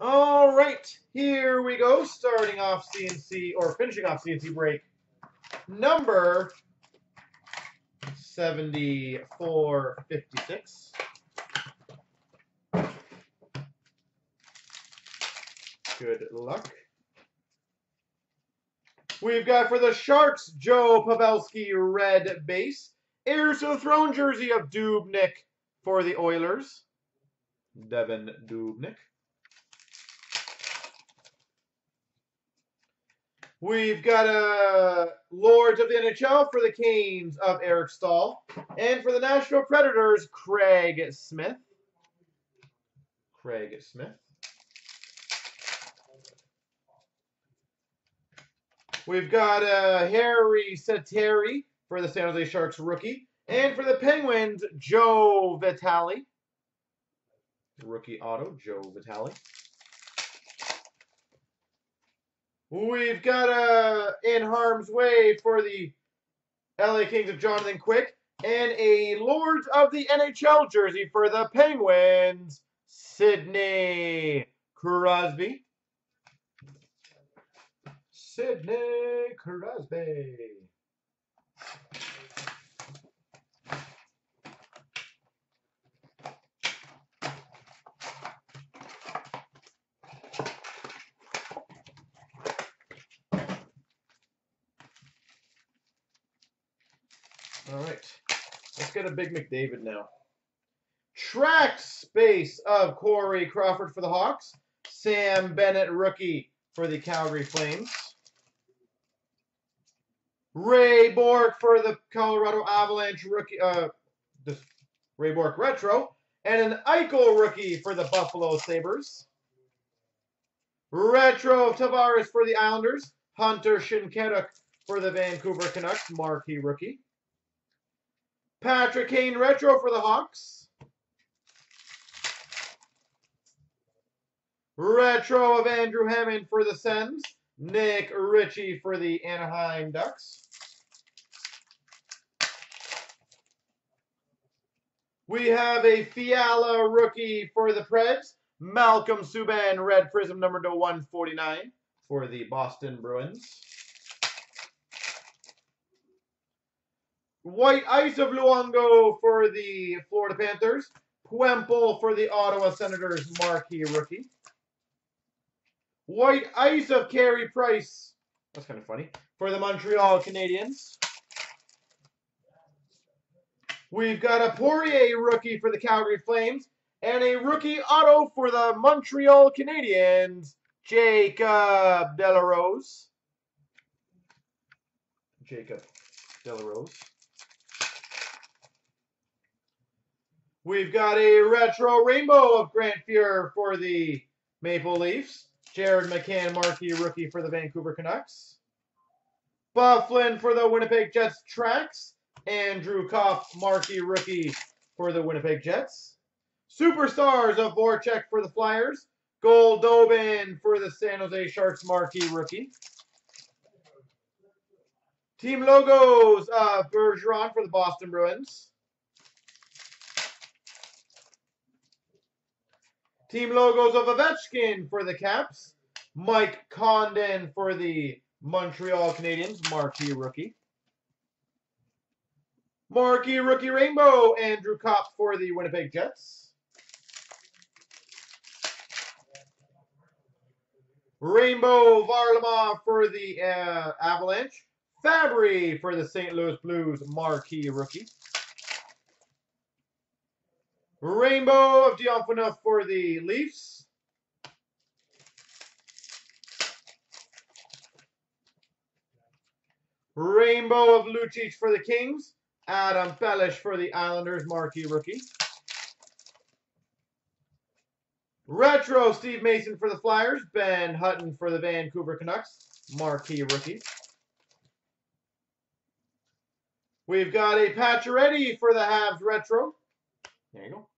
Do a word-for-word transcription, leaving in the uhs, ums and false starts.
All right, here we go. Starting off C N C, or finishing off C N C break number seventy-four fifty-six. Good luck. We've got for the Sharks, Joe Pavelski, red base. Heirs to the Throne jersey of Dubnyk for the Oilers. Devin Dubnyk. We've got a Lords of the N H L for the Canes of Eric Staal. And for the Nashville Predators, Craig Smith. Craig Smith. We've got uh, Harry Satteri for the San Jose Sharks rookie. And for the Penguins, Joe Vitale. Rookie auto, Joe Vitale. We've got a In Harm's Way for the L A Kings of Jonathan Quick. And a Lords of the N H L jersey for the Penguins, Sydney Crosby. Sydney Crosby. All right, let's get a big McDavid now. Track space of Corey Crawford for the Hawks. Sam Bennett, rookie for the Calgary Flames. Ray Bork for the Colorado Avalanche rookie, uh, the Ray Bork retro, and an Eichel rookie for the Buffalo Sabres. Retro of Tavares for the Islanders. Hunter Shinkewich for the Vancouver Canucks, marquee rookie. Patrick Kane retro for the Hawks. Retro of Andrew Hammond for the Sens. Nick Ritchie for the Anaheim Ducks. We have a Fiala rookie for the Preds. Malcolm Subban, red prism number to one forty-nine for the Boston Bruins. White ice of Luongo for the Florida Panthers. Puempel for the Ottawa Senators, marquee rookie. White ice of Carey Price. That's kind of funny. For the Montreal Canadiens. We've got a Poirier rookie for the Calgary Flames. And a rookie auto for the Montreal Canadiens, Jacob De La Rose. Jacob De La Rose. We've got a retro rainbow of Grant Fuhr for the Maple Leafs. Jared McCann, marquee rookie for the Vancouver Canucks. Bufflin for the Winnipeg Jets tracks. Andrew Kauf, marquee rookie for the Winnipeg Jets. Superstars of Vorcheck for the Flyers. Goldobin for the San Jose Sharks, marquee rookie. Team logos of Bergeron for the Boston Bruins. Team logos of Ovechkin for the Caps. Mike Condon for the Montreal Canadiens, marquee rookie. Marquee rookie rainbow, Andrew Kauf for the Winnipeg Jets. Rainbow Varlamov for the uh, Avalanche. Fabry for the Saint Louis Blues, marquee rookie. Rainbow of Diafonov for the Leafs. Rainbow of Lucic for the Kings. Adam Felish for the Islanders, marquee rookie. Retro Steve Mason for the Flyers. Ben Hutton for the Vancouver Canucks, marquee rookie. We've got a Pacioretty for the Habs retro. There you go.